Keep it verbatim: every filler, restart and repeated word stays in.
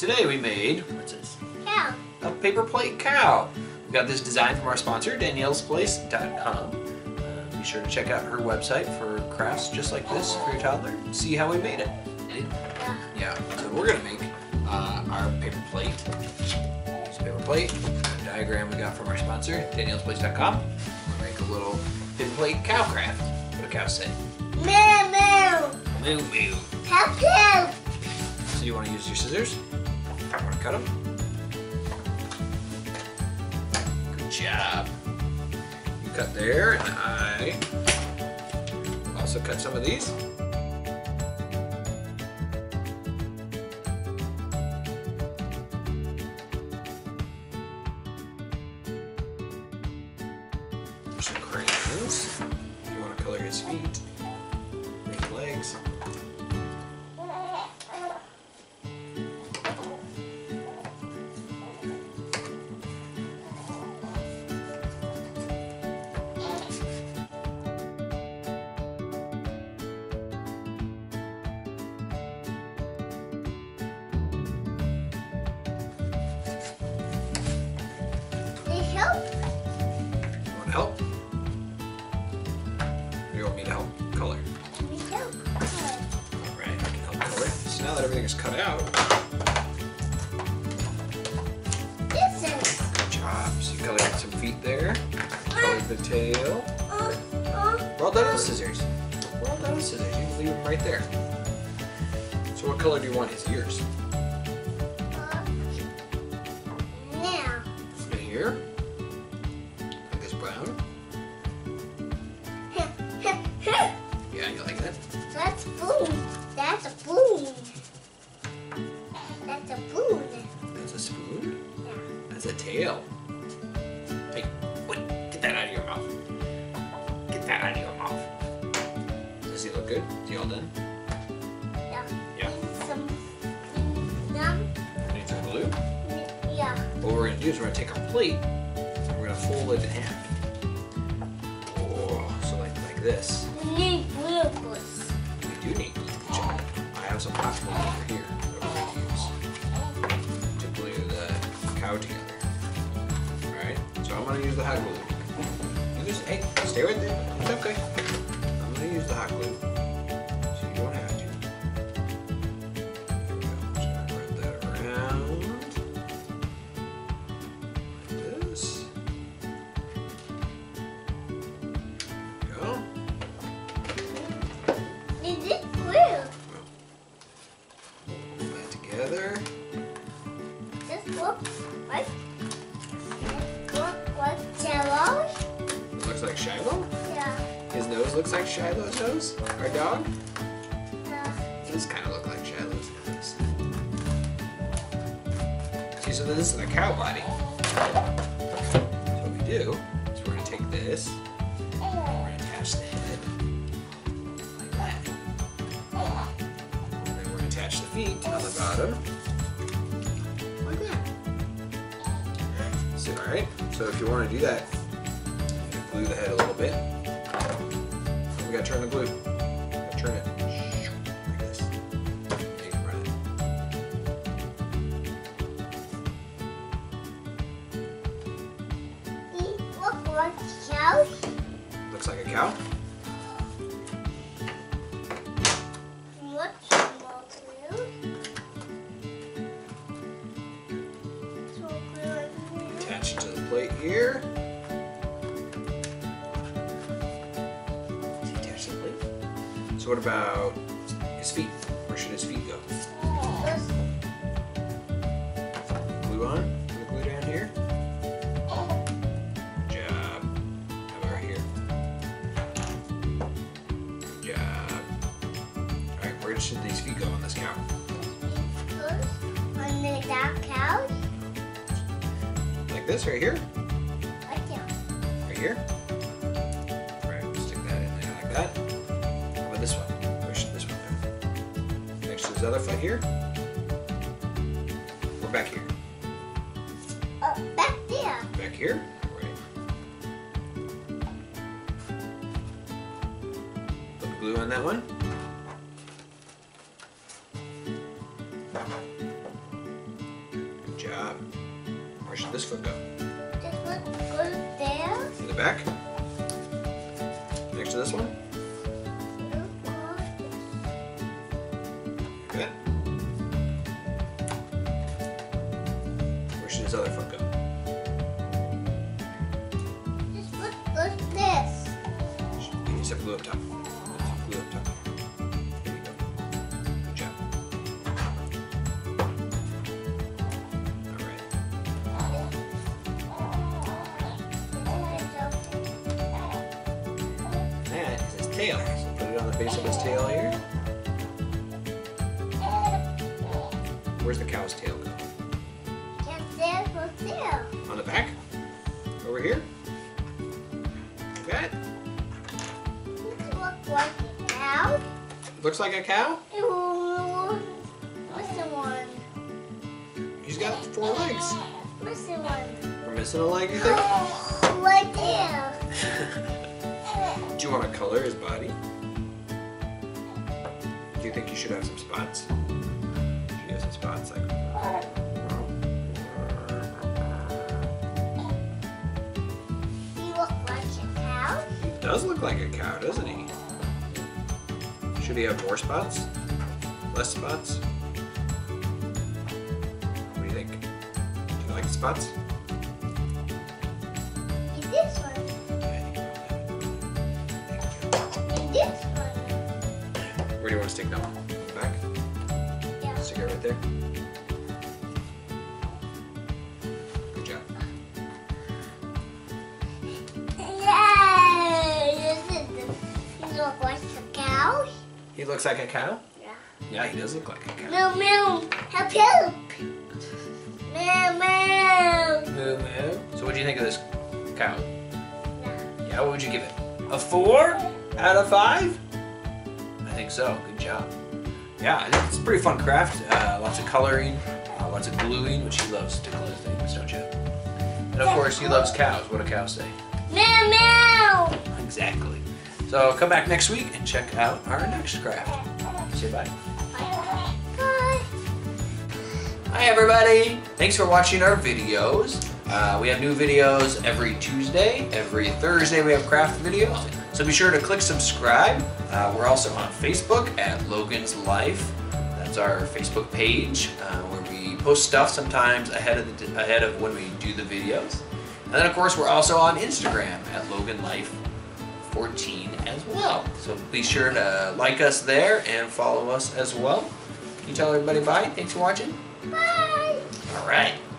Today we made, what's this? Cow. A paper plate cow. We got this design from our sponsor, Danielle's Place dot com. Uh, be sure to check out her website for crafts just like this for your toddler. See how we made it. Yeah. Yeah. So we're gonna make uh, our paper plate. This paper plate a diagram we got from our sponsor, Danielle's Place dot com. We'll make a little paper plate cow craft. What a cow say? Moo moo. Moo moo. Cow cow. So you want to use your scissors? I want to cut them. Good job. You cut there, and I also cut some of these. Some crayons. You want to color his feet, his legs. Help? Or you want me to help color? We help color. Alright, I can help color. So now that everything is cut out. This is. Good job. So you colored some feet there. Colored the tail. Uh, uh, Roll down uh, with scissors. Roll down with scissors. You can leave them right there. So what color do you want his ears? Uh, now. Right here. Brown. Yeah, you like that? That's blue. That's a spoon. That's a spoon. That's a spoon? Yeah. That's a tail. Hey, wait, get that out of your mouth. Get that out of your mouth. Does he look good? Is he all done? Yeah. Yeah. Need some, need some glue? Yeah. What we're going to do is we're going to take our plate and we're going to fold it in half. This. We need glue. We do need glue. I have some hot glue over here that we're going to use to glue the cow together. Alright, so I'm going to use the hot glue. You just, hey, stay right there. It's okay. I'm going to use the hot glue so you don't have to. There we go. I'm just going to wrap that around. Like this. What? What? What? Shiloh? It looks like Shiloh? Yeah. His nose looks like Shiloh's nose? Our dog? Yeah. It does kind of look like Shiloh's nose. See, so this is a cow body. So what we do is we're going to take this, and we're going to attach the head like that. And then we're going to attach the feet on the bottom. Alright, so if you want to do that, you glue the head a little bit. We gotta turn the glue. Gotta turn it like this. There you can run it. It looks like a cow. Looks like a cow? To the plate here. Attach the plate. So what about his feet? Where should his feet go? Glue on. Put the glue down here. Good job. How about right here? Good job. Alright, where should these feet go on this cow? On the dog cow? This right here? Right here. Right here? Alright, we'll stick that in there like that. How about this one? Where should this one go? Next to his other foot here? Or back here? Uh, back there. Back here? Right. Put glue on that one. job. Where should this foot go? This foot goes there. In the back? Next to this one? Good. Where should this other foot go? This foot goes this. You need to glue up top. Glue up top. Here we go. Good job. Alright. That is his tail. So put it on the base of his tail here. Where's the cow's tail go? On the back? Over here? That? It looks like a cow. It looks like a cow? What's the one? He's got four legs. What's the one? We're missing a leg, you think? Right there. Do you want to color his body? Do you think you should have some spots? Spots like he looks like a cow. He does look like a cow, doesn't he? Should he have more spots? Less spots? What do you think? Do you like the spots? In this one. In this one. Where do you want to stick that one? Back? Stick it right there. Good job. Yay! He looks like a cow. He looks like a cow? Yeah. Yeah, he does look like a cow. Meow meow. Help help. Meow meow. Meow meow. So what do you think of this cow? Yeah. Yeah, what would you give it? A four out of five? I think so. Good job. Yeah, it's a pretty fun craft. Uh, lots of coloring, uh, lots of gluing, which he loves to glue things, don't you? And of course, he loves cows. What do cows say? Meow meow! Exactly. So come back next week and check out our next craft. Say bye. Bye. Bye. Hi everybody! Thanks for watching our videos. Uh, we have new videos every Tuesday. Every Thursday we have craft videos. So be sure to click subscribe. Uh, we're also on Facebook at Logan's Life. That's our Facebook page uh, where we post stuff sometimes ahead of the, ahead of when we do the videos. And then of course we're also on Instagram at Logan Life fourteen as well. So be sure to like us there and follow us as well. Can you tell everybody bye? Thanks for watching. Bye. All right.